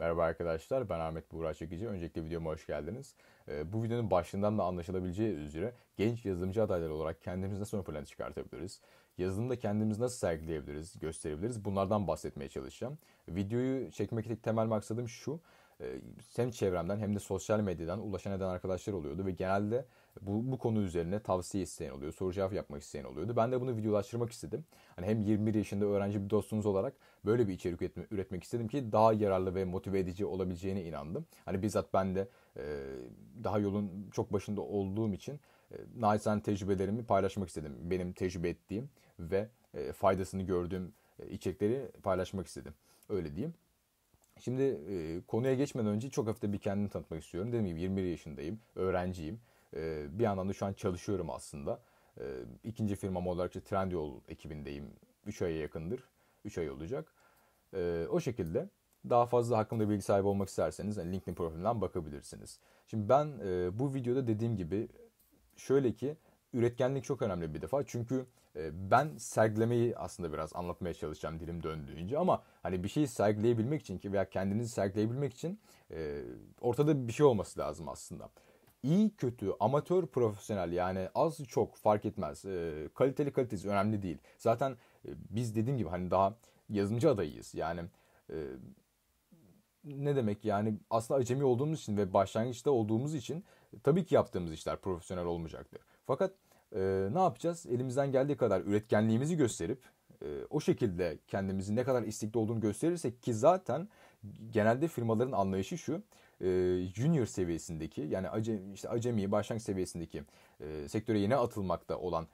Merhaba arkadaşlar, ben Ahmet Buğra Çekici. Öncelikle videoma hoş geldiniz. Bu videonun başlığından da anlaşılabileceği üzere genç yazılımcı adayları olarak kendimizi nasıl ön plana çıkartabiliriz? Yazılımda kendimizi nasıl sergileyebiliriz, gösterebiliriz? Bunlardan bahsetmeye çalışacağım. Videoyu çekmekteki temel maksadım şu. Hem çevremden hem de sosyal medyadan ulaşan eden arkadaşlar oluyordu ve genelde bu konu üzerine tavsiye isteyen oluyor, soru cevap yapmak isteyen oluyordu. Ben de bunu videolaştırmak istedim. Hani hem 21 yaşında öğrenci bir dostunuz olarak böyle bir içerik üretmek istedim ki daha yararlı ve motive edici olabileceğine inandım. Hani bizzat ben de daha yolun çok başında olduğum için naçizane tecrübelerimi paylaşmak istedim. Benim tecrübe ettiğim ve faydasını gördüğüm içerikleri paylaşmak istedim. Öyle diyeyim. Şimdi konuya geçmeden önce çok hafif de bir kendimi tanıtmak istiyorum. Dediğim gibi 21 yaşındayım, öğrenciyim. Bir yandan da şu an çalışıyorum aslında. İkinci firmam olarak Trendyol ekibindeyim. 3 aya yakındır. 3 ay olacak. O şekilde daha fazla hakkımda bilgi sahibi olmak isterseniz yani LinkedIn profilimden bakabilirsiniz. Şimdi ben bu videoda dediğim gibi şöyle ki üretkenlik çok önemli bir defa. Çünkü ben sergilemeyi aslında biraz anlatmaya çalışacağım dilim döndüğünce ama hani bir şeyi sergileyebilmek için ki veya kendinizi sergileyebilmek için ortada bir şey olması lazım aslında. İyi, kötü, amatör, profesyonel yani az çok fark etmez. Kaliteli kalitesiz önemli değil. Zaten biz dediğim gibi hani daha yazılımcı adayıyız. Yani ne demek yani aslında acemi olduğumuz için ve başlangıçta olduğumuz için tabii ki yaptığımız işler profesyonel olmayacaktır. Fakat ne yapacağız? Elimizden geldiği kadar üretkenliğimizi gösterip o şekilde kendimizi ne kadar istekli olduğunu gösterirsek ki zaten genelde firmaların anlayışı şu. Junior seviyesindeki yani acemi başlangıç seviyesindeki sektöre yeni atılmakta olan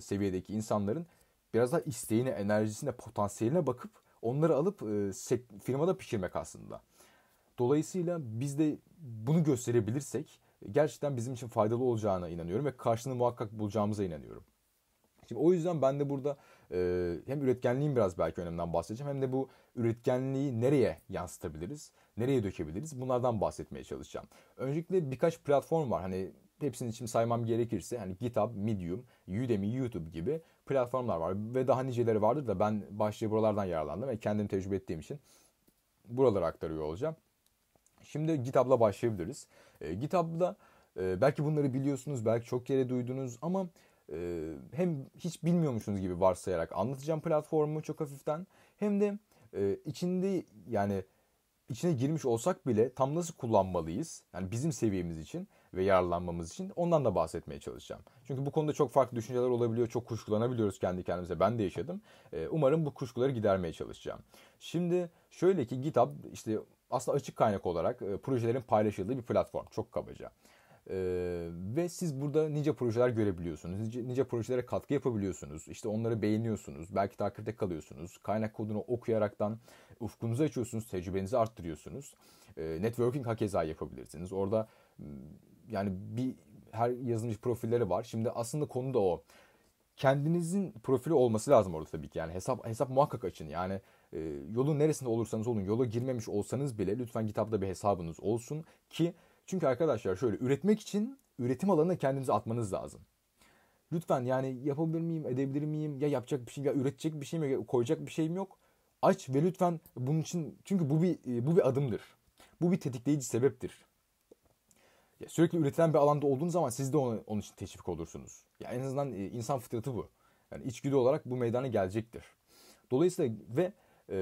seviyedeki insanların biraz daha isteğine, enerjisine, potansiyeline bakıp onları alıp firmada pişirmek aslında. Dolayısıyla biz de bunu gösterebilirsek gerçekten bizim için faydalı olacağına inanıyorum ve karşılığını muhakkak bulacağımıza inanıyorum. Şimdi o yüzden ben de burada hem üretkenliğin biraz belki öneminden bahsedeceğim hem de bu üretkenliği nereye yansıtabiliriz, nereye dökebiliriz bunlardan bahsetmeye çalışacağım. Öncelikle birkaç platform var hani hepsini şimdi saymam gerekirse hani GitHub, Medium, Udemy, YouTube gibi platformlar var ve daha niceleri vardır da ben başlıca buralardan yararlandım ve kendim tecrübe ettiğim için buraları aktarıyor olacağım. Şimdi GitHub'la başlayabiliriz. GitHub'da belki bunları biliyorsunuz, belki çok kere duydunuz ama hem hiç bilmiyormuşsunuz gibi varsayarak anlatacağım platformu çok hafiften. Hem de içinde yani içine girmiş olsak bile tam nasıl kullanmalıyız? Yani bizim seviyemiz için ve yararlanmamız için ondan da bahsetmeye çalışacağım. Çünkü bu konuda çok farklı düşünceler olabiliyor. Çok kuşkulanabiliyoruz kendi kendimize. Ben de yaşadım. Umarım bu kuşkuları gidermeye çalışacağım. Şimdi şöyle ki GitHub işte aslında açık kaynak olarak projelerin paylaşıldığı bir platform. Çok kabaca. Ve siz burada nice projeler görebiliyorsunuz. Nice projelere katkı yapabiliyorsunuz. İşte onları beğeniyorsunuz. Belki takipte kalıyorsunuz. Kaynak kodunu okuyaraktan ufkunuzu açıyorsunuz. Tecrübenizi arttırıyorsunuz. Networking hakeza yapabilirsiniz. Orada yani her yazılımcı profilleri var. Şimdi aslında konu da o. Kendinizin profili olması lazım orada tabii ki. Yani hesap muhakkak açın. Yani yolun neresinde olursanız olun. Yola girmemiş olsanız bile lütfen GitHub'da bir hesabınız olsun ki çünkü arkadaşlar şöyle üretmek için üretim alanına kendinizi atmanız lazım. Lütfen yani yapabilir miyim, edebilir miyim, ya yapacak bir şey, ya üretecek bir şey mi, ya koyacak bir şeyim yok. Aç ve lütfen bunun için çünkü bu bir adımdır. Bu bir tetikleyici sebeptir. Ya sürekli üretilen bir alanda olduğunuz zaman siz de onun için teşvik olursunuz. Ya en azından insan fıtratı bu. Yani içgüdü olarak bu meydana gelecektir. Dolayısıyla ve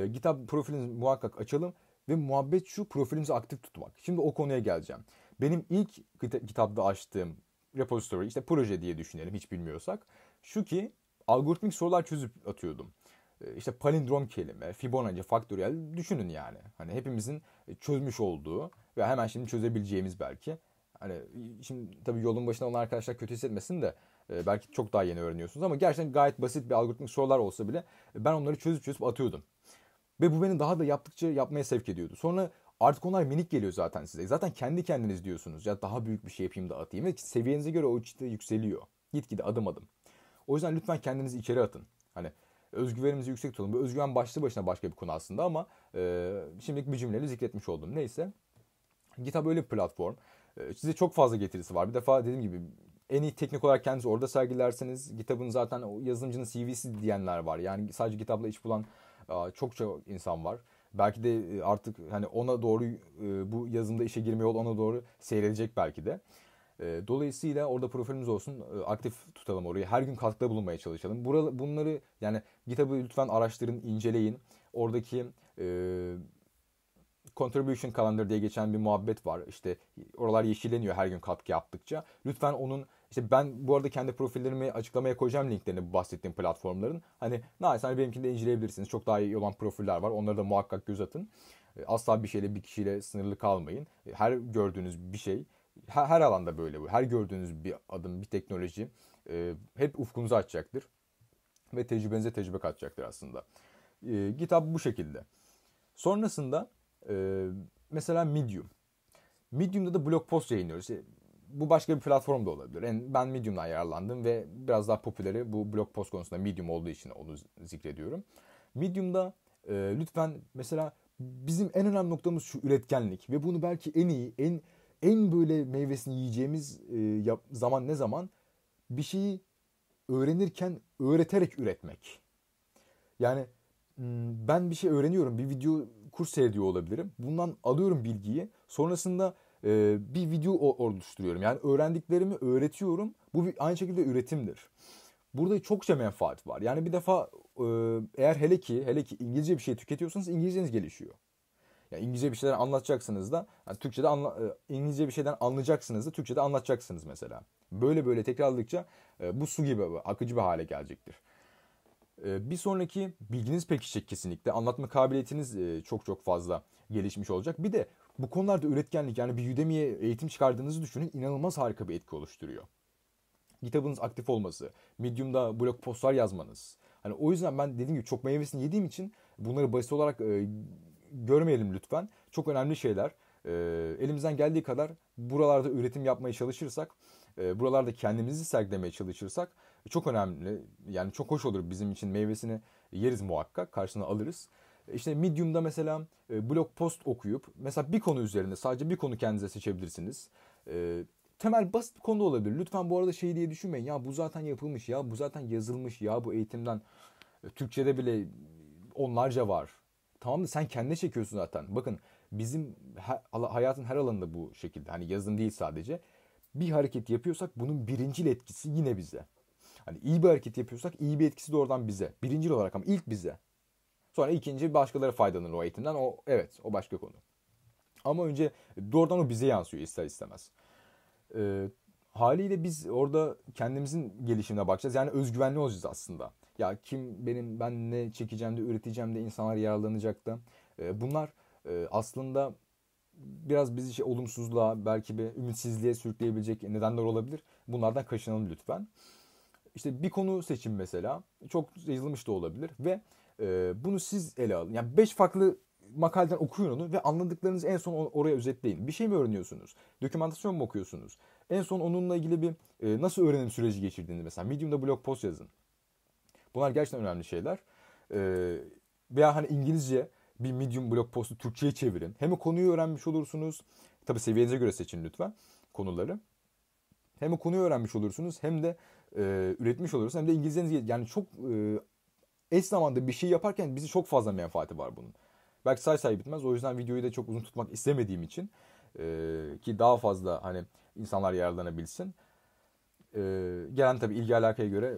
GitHub profilinizi muhakkak açalım. Ve muhabbet şu profilimizi aktif tutmak. Şimdi o konuya geleceğim. Benim ilk GitHub'da açtığım repository işte proje diye düşünelim hiç bilmiyorsak. Şu ki algoritmik sorular çözüp atıyordum. İşte palindrom kelime, Fibonacci, faktöriyel düşünün yani. Hani hepimizin çözmüş olduğu ve hemen şimdi çözebileceğimiz belki. Hani şimdi tabii yolun başında olan arkadaşlar kötü hissetmesin de belki çok daha yeni öğreniyorsunuz. Ama gerçekten gayet basit bir algoritmik sorular olsa bile ben onları çözüp atıyordum. Ve bu beni daha da yapmaya sevk ediyordu. Sonra artık onlar minik geliyor zaten size. Zaten kendi kendiniz diyorsunuz. Ya daha büyük bir şey yapayım da atayım. Ve seviyenize göre o işte yükseliyor. Gitgide adım adım. O yüzden lütfen kendinizi içeri atın. Hani özgüvenimizi yüksek tutalım. Bu özgüven başlı başına başka bir konu aslında ama şimdilik bir cümleyle zikretmiş oldum. Neyse. GitHub öyle bir platform. Size çok fazla getirisi var. Bir defa dediğim gibi en iyi teknik olarak kendinizi orada sergilerseniz GitHub'ın zaten yazılımcının CV'si diyenler var. Yani sadece GitHub'la iş bulan çokça insan var. Belki de artık hani ona doğru bu yazımda işe girme yolu ona doğru seyredecek belki de. Dolayısıyla orada profilimiz olsun, aktif tutalım orayı. Her gün katkıda bulunmaya çalışalım. Bunları yani GitHub'ı lütfen araştırın, inceleyin. Oradaki Contribution Calendar diye geçen bir muhabbet var. İşte oralar yeşilleniyor her gün katkı yaptıkça. Lütfen onun, işte ben bu arada kendi profillerimi açıklamaya koyacağım linklerini bu bahsettiğim platformların. Hani naçizane benimkini de inceleyebilirsiniz. Çok daha iyi olan profiller var. Onlara da muhakkak göz atın. Asla bir şeyle, bir kişiyle sınırlı kalmayın. Her gördüğünüz bir şey, her alanda böyle bu. Her gördüğünüz bir adım, bir teknoloji hep ufkunuzu açacaktır. Ve tecrübenize tecrübe katacaktır aslında. GitHub bu şekilde. Sonrasında mesela Medium. Medium'da da blog post yayınlıyoruz. Bu başka bir platform da olabilir. Yani ben Medium'dan yararlandım ve biraz daha popüleri bu blog post konusunda Medium olduğu için onu zikrediyorum. Medium'da lütfen mesela bizim en önemli noktamız şu üretkenlik ve bunu belki en iyi, en böyle meyvesini yiyeceğimiz zaman ne zaman? Bir şeyi öğrenirken öğreterek üretmek. Yani ben bir şey öğreniyorum, bir video kurs seyrediyor olabilirim. Bundan alıyorum bilgiyi. Sonrasında bir video oluşturuyorum. Yani öğrendiklerimi öğretiyorum. Bu aynı şekilde üretimdir. Burada çokça menfaat var. Yani bir defa eğer hele ki İngilizce bir şey tüketiyorsanız İngilizceniz gelişiyor. Yani İngilizce bir şeyden anlatacaksınız da yani Türkçe'de İngilizce bir şeyden anlayacaksınız da Türkçe'de anlatacaksınız mesela. Böyle tekrarladıkça bu su gibi akıcı bir hale gelecektir. Bir sonraki bilginiz pekişecek kesinlikle. Anlatma kabiliyetiniz çok fazla gelişmiş olacak. Bir de bu konularda üretkenlik, yani bir Udemy'ye eğitim çıkardığınızı düşünün, inanılmaz harika bir etki oluşturuyor. GitHub'ınız aktif olması, Medium'da blog postlar yazmanız. Hani o yüzden ben dediğim gibi çok meyvesini yediğim için bunları basit olarak görmeyelim lütfen. Çok önemli şeyler. Elimizden geldiği kadar buralarda üretim yapmaya çalışırsak, buralarda kendimizi sergilemeye çalışırsak çok önemli. Yani çok hoş olur bizim için, meyvesini yeriz muhakkak, karşısına alırız. İşte Medium'da mesela blog post okuyup mesela bir konu üzerinde sadece bir konu kendinize seçebilirsiniz. Temel basit bir konu olabilir. Lütfen bu arada şey diye düşünmeyin. Ya bu zaten yapılmış, ya bu zaten yazılmış, ya bu eğitimden Türkçe'de bile onlarca var. Tamam da sen kendine çekiyorsun zaten. Bakın bizim hayatın her alanında bu şekilde. Hani yazılım değil sadece. Bir hareket yapıyorsak bunun birincil etkisi yine bize. Hani iyi bir hareket yapıyorsak iyi bir etkisi de oradan bize. Birincil olarak ama ilk bize. Sonra ikinci başkaları faydalanır o eğitimden. O başka konu. Ama önce doğrudan o bize yansıyor ister istemez. Haliyle biz orada kendimizin gelişimine bakacağız. Yani özgüvenli olacağız aslında. Ya kim ben ne çekeceğim de üreteceğim de insanlar yararlanacak da. Bunlar aslında biraz bizi olumsuzluğa, belki bir ümitsizliğe sürükleyebilecek nedenler olabilir. Bunlardan kaçınalım lütfen. İşte bir konu seçin mesela. Çok yazılmış da olabilir ve bunu siz ele alın. Yani 5 farklı makaleden okuyun onu ve anladıklarınızı en son oraya özetleyin. Bir şey mi öğreniyorsunuz? Dokümantasyon mu okuyorsunuz? En son onunla ilgili bir nasıl öğrenim süreci geçirdiğinizi mesela Medium'da blog post yazın. Bunlar gerçekten önemli şeyler. Veya hani İngilizce bir Medium blog postu Türkçe'ye çevirin. Hem konuyu öğrenmiş olursunuz. Tabii seviyenize göre seçin lütfen konuları. Hem konuyu öğrenmiş olursunuz hem de üretmiş olursunuz. Hem de İngilizceniz yani çok eş zamanda bir şey yaparken bizi çok fazla menfaati var bunun. Belki say bitmez. O yüzden videoyu da çok uzun tutmak istemediğim için ki daha fazla hani insanlar yararlanabilsin. Gelen tabii ilgi alakaya göre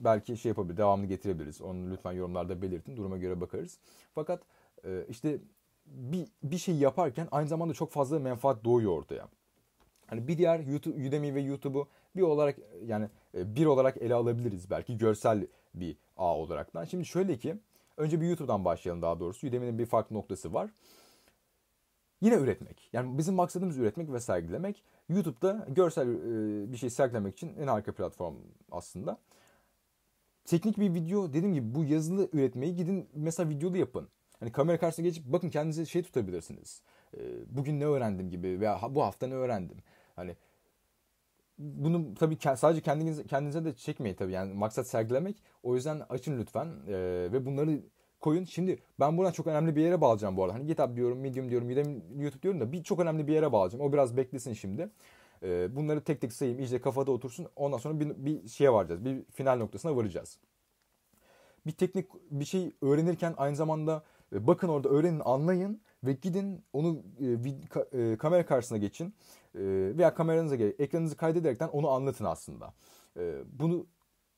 belki devamlı getirebiliriz. Onu lütfen yorumlarda belirtin. Duruma göre bakarız. Fakat işte bir şey yaparken aynı zamanda çok fazla menfaat doğuyor ortaya. Hani bir diğer Udemy ve YouTube'u bir olarak ele alabiliriz belki görsel bir ağ olaraktan. Şimdi şöyle ki önce bir YouTube'dan başlayalım daha doğrusu. Udemy'nin bir farklı noktası var. Yine üretmek. Yani bizim maksadımız üretmek ve sergilemek. YouTube'da görsel bir şey sergilemek için en harika platform aslında. Teknik bir video, dediğim gibi bu yazılı üretmeyi gidin mesela videolu yapın. Hani kamera karşısına geçip bakın kendinize tutabilirsiniz. Bugün ne öğrendim gibi veya bu hafta ne öğrendim. Hani bunu tabii sadece kendinize de çekmeyin tabii. Yani maksat sergilemek. O yüzden açın lütfen ve bunları koyun. Şimdi ben buradan çok önemli bir yere bağlayacağım bu arada. Hani GitHub diyorum, Medium diyorum, YouTube diyorum da çok önemli bir yere bağlayacağım. O biraz beklesin şimdi. Bunları tek tek sayayım. İyice kafada otursun. Ondan sonra bir şeye varacağız. Bir final noktasına varacağız. Bir teknik bir şey öğrenirken aynı zamanda Bakın orada öğrenin, anlayın ve gidin onu kamera karşısına geçin veya kameranıza ekranınızı kaydederekten onu anlatın aslında. Bunu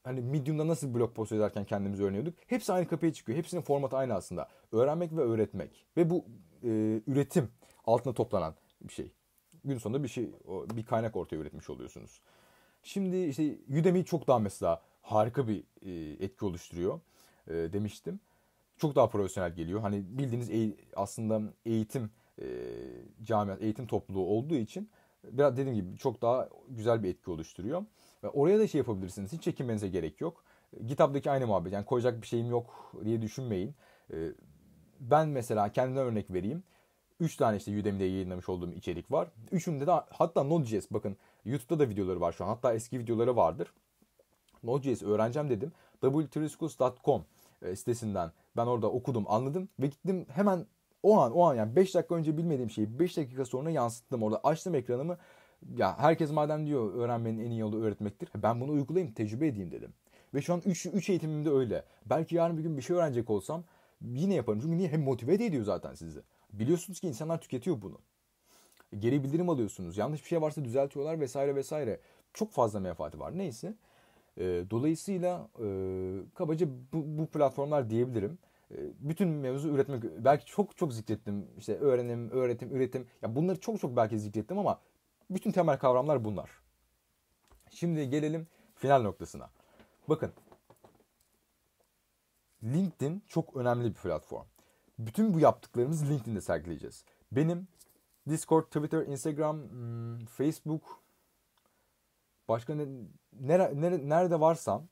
hani Medium'da nasıl blog postu yazarken kendimizi öğreniyorduk. Hepsi aynı kapıya çıkıyor. Hepsinin formatı aynı aslında. Öğrenmek ve öğretmek. Ve bu üretim altına toplanan bir şey. Gün sonunda bir kaynak ortaya üretmiş oluyorsunuz. Şimdi işte Udemy çok daha mesela harika bir etki oluşturuyor demiştim. Çok daha profesyonel geliyor. Hani bildiğiniz aslında eğitim camiası, eğitim topluluğu olduğu için biraz dediğim gibi çok daha güzel bir etki oluşturuyor. Ve oraya da şey yapabilirsiniz. Hiç çekinmenize gerek yok. GitHub'daki aynı muhabbet. Yani koyacak bir şeyim yok diye düşünmeyin. Ben mesela kendime örnek vereyim. 3 tane işte Udemy'de yayınlamış olduğum içerik var. Üçünde de hatta Node.js, bakın YouTube'da da videoları var şu an. Hatta eski videoları vardır. Node.js öğreneceğim dedim. w3schools.com sitesinden ben orada okudum, anladım ve gittim hemen o an yani 5 dakika önce bilmediğim şeyi 5 dakika sonra yansıttım. Orada açtım ekranımı. Ya herkes madem diyor öğrenmenin en iyi yolu öğretmektir. Ben bunu uygulayayım, tecrübe edeyim dedim. Ve şu an 3 eğitimimde öyle. Belki yarın bir gün bir şey öğrenecek olsam yine yaparım. Çünkü niye? Hem motive ediyor zaten sizi. Biliyorsunuz ki insanlar tüketiyor bunu. Geri bildirim alıyorsunuz. Yanlış bir şey varsa düzeltiyorlar vesaire vesaire. Çok fazla menfaati var. Neyse. Dolayısıyla kabaca bu platformlar diyebilirim. Bütün mevzu üretmek. Belki çok çok zikrettim. İşte öğrenim, öğretim, üretim. Ya bunları çok çok belki zikrettim ama bütün temel kavramlar bunlar. Şimdi gelelim final noktasına. Bakın. LinkedIn çok önemli bir platform. Bütün bu yaptıklarımızı LinkedIn'de sergileyeceğiz. Benim Discord, Twitter, Instagram, Facebook, başka nerede varsam,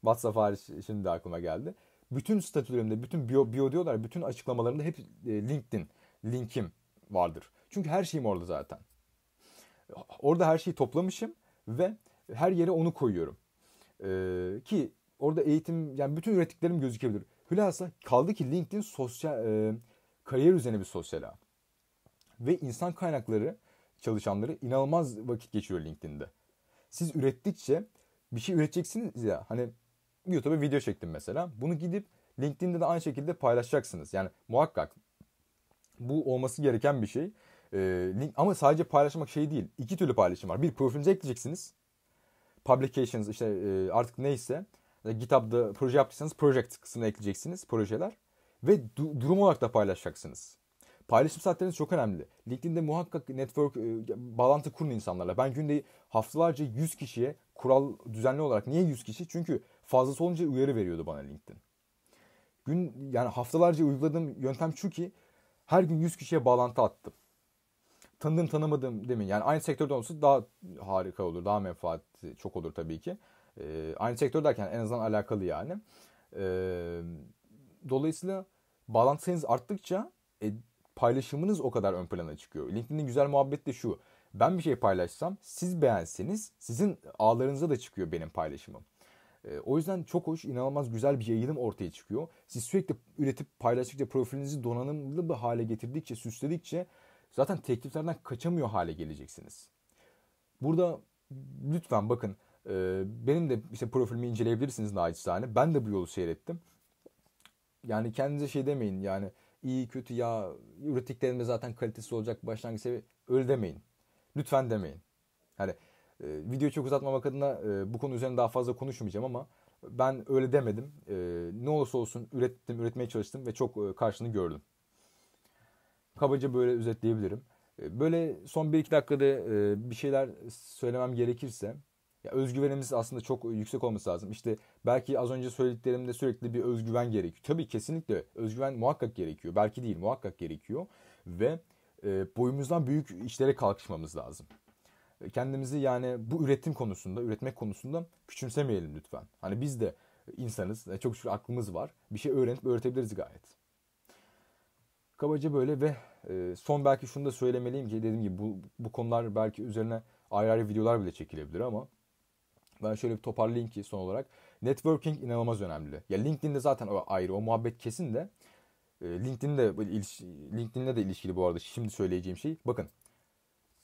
WhatsApp hariç şimdi aklıma geldi. Bütün statülerimde, bütün bio diyorlar, bütün açıklamalarımda hep LinkedIn linkim vardır. Çünkü her şeyim orada zaten. Orada her şeyi toplamışım ve her yere onu koyuyorum. Ki orada eğitim, yani bütün ürettiklerim gözükebilir. Hülasa kaldı ki LinkedIn sosyal kariyer üzerine bir sosyal ağ. Ve insan kaynakları çalışanları inanılmaz vakit geçiyor LinkedIn'de. Siz ürettikçe bir şey üreteceksiniz ya. Hani YouTube'a video çektim mesela. Bunu gidip LinkedIn'de de aynı şekilde paylaşacaksınız. Yani muhakkak bu olması gereken bir şey. Ama sadece paylaşmak şey değil. 2 türlü paylaşım var. Bir, profilinize ekleyeceksiniz. Publications işte artık neyse. GitHub'da proje yaptıysanız project kısmına ekleyeceksiniz, projeler. Ve durum olarak da paylaşacaksınız. Paylaşım saatleriniz çok önemli. LinkedIn'de muhakkak network, bağlantı kurun insanlarla. Ben günde haftalarca 100 kişiye kural düzenli olarak. Niye 100 kişi? Çünkü fazlası olunca uyarı veriyordu bana LinkedIn. Yani haftalarca uyguladığım yöntem şu ki her gün 100 kişiye bağlantı attım. Tanıdığım tanımadığım demin. Yani aynı sektörde olsa daha harika olur. Daha menfaat çok olur tabii ki. Aynı sektör derken en azından alakalı yani. Dolayısıyla bağlantı sayınız arttıkça paylaşımınız o kadar ön plana çıkıyor. LinkedIn'in güzel muhabbeti de şu. Ben bir şey paylaşsam, siz beğenseniz sizin ağlarınıza da çıkıyor benim paylaşımım. O yüzden çok hoş, inanılmaz güzel bir yayılım ortaya çıkıyor. Siz sürekli üretip paylaştıkça, profilinizi donanımlı bir hale getirdikçe, süsledikçe zaten tekliflerden kaçamıyor hale geleceksiniz. Burada lütfen bakın. Benim de işte profilimi inceleyebilirsiniz naçizane. Ben de bu yolu seyrettim. Yani kendinize şey demeyin. Yani iyi kötü ya ürettiklerinde zaten kalitesiz olacak başlangıç seviye. Öyle demeyin. Lütfen demeyin. Yani videoyu çok uzatmamak adına bu konu üzerine daha fazla konuşmayacağım ama ben öyle demedim. Ne olursa olsun ürettim, üretmeye çalıştım ve çok karşını gördüm. Kabaca böyle özetleyebilirim. Böyle son 1-2 dakikada bir şeyler söylemem gerekirse. Ya özgüvenimiz aslında çok yüksek olması lazım. İşte belki az önce söylediklerimde sürekli bir özgüven gerekiyor. Tabii kesinlikle özgüven muhakkak gerekiyor. Belki değil, muhakkak gerekiyor. Ve boyumuzdan büyük işlere kalkışmamız lazım. Kendimizi yani bu üretim konusunda, üretmek konusunda küçümsemeyelim lütfen. Hani biz de insanız, çok şükür aklımız var. Bir şey öğrenip öğretebiliriz gayet. Kabaca böyle ve son belki şunu da söylemeliyim ki dediğim gibi bu konular belki üzerine ayrı ayrı videolar bile çekilebilir ama ben şöyle bir toparlayayım ki son olarak. Networking inanılmaz önemli. Ya LinkedIn'de zaten o ayrı, o muhabbet kesin de. LinkedIn'le de ilişkili bu arada şimdi söyleyeceğim şey. Bakın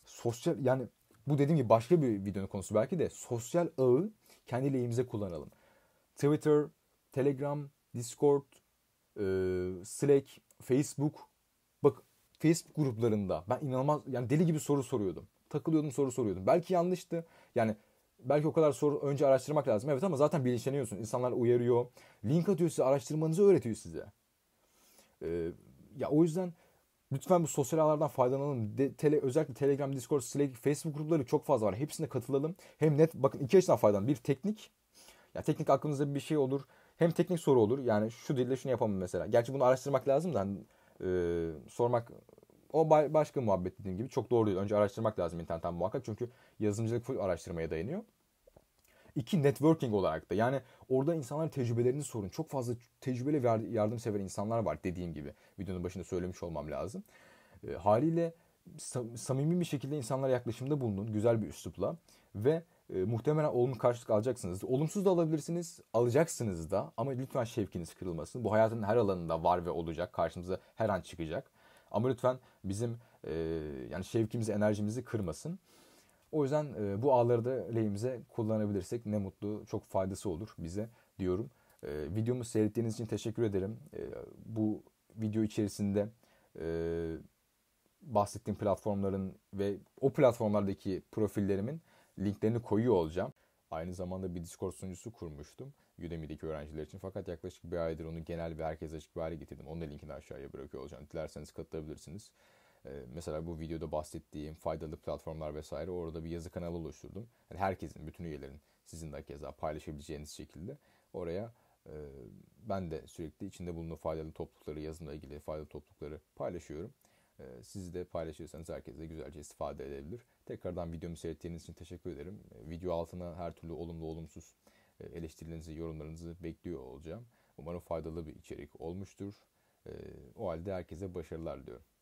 sosyal, yani bu dediğim gibi başka bir videonun konusu belki de, sosyal ağı kendi lehimize kullanalım. Twitter, Telegram, Discord, Slack, Facebook. Bak Facebook gruplarında ben inanılmaz yani deli gibi soru soruyordum. Takılıyordum, soru soruyordum. Belki yanlıştı. Yani belki o kadar soru önce araştırmak lazım. Evet ama zaten bilinçleniyorsun. İnsanlar uyarıyor. Link atıyor size. Araştırmanızı öğretiyor size. Ya o yüzden lütfen bu sosyal ağlardan faydalanalım. Özellikle Telegram, Discord, Slack, Facebook grupları çok fazla var. Hepsine katılalım. Hem net bakın iki açıdan faydalanın. Bir teknik. Ya teknik aklınızda bir şey olur. Hem teknik soru olur. Yani şu dille şunu yapamam mesela. Gerçi bunu araştırmak lazım da hani, sormak o başka muhabbet dediğim gibi çok doğru değil. Önce araştırmak lazım internetten muhakkak. Çünkü yazılımcılık full araştırmaya dayanıyor. İki, networking olarak da. Yani orada insanların tecrübelerini sorun. Çok fazla tecrübeli yardımsever insanlar var dediğim gibi. Videonun başında söylemiş olmam lazım. Haliyle samimi bir şekilde insanlara yaklaşımda bulunun. Güzel bir üslupla. Ve muhtemelen olumlu karşılık alacaksınız. Olumsuz da alabilirsiniz. Alacaksınız da. Ama lütfen şevkiniz kırılmasın. Bu hayatın her alanında var ve olacak. Karşımıza her an çıkacak. Ama lütfen bizim yani şevkimizi, enerjimizi kırmasın. O yüzden bu ağları da lehimize kullanabilirsek ne mutlu, çok faydası olur bize diyorum. Videomu seyrettiğiniz için teşekkür ederim. Bu video içerisinde bahsettiğim platformların ve o platformlardaki profillerimin linklerini koyuyor olacağım. Aynı zamanda bir Discord sunucusu kurmuştum Udemy'deki öğrenciler için. Fakat yaklaşık bir aydır onu genel ve herkese açık bir hale getirdim. Onun da linkini aşağıya bırakıyor olacağım. Dilerseniz katılabilirsiniz. Mesela bu videoda bahsettiğim faydalı platformlar vesaire orada bir yazı kanalı oluşturdum. Yani herkesin, bütün üyelerin sizin de keza paylaşabileceğiniz şekilde oraya ben de sürekli içinde bulunduğum faydalı toplulukları, yazımla ilgili faydalı toplulukları paylaşıyorum. Siz de paylaşırsanız herkes de güzelce istifade edebilir. Tekrardan videomu seyrettiğiniz için teşekkür ederim. Video altına her türlü olumlu, olumsuz eleştirilerinizi, yorumlarınızı bekliyor olacağım. Umarım faydalı bir içerik olmuştur. O halde herkese başarılar diliyorum.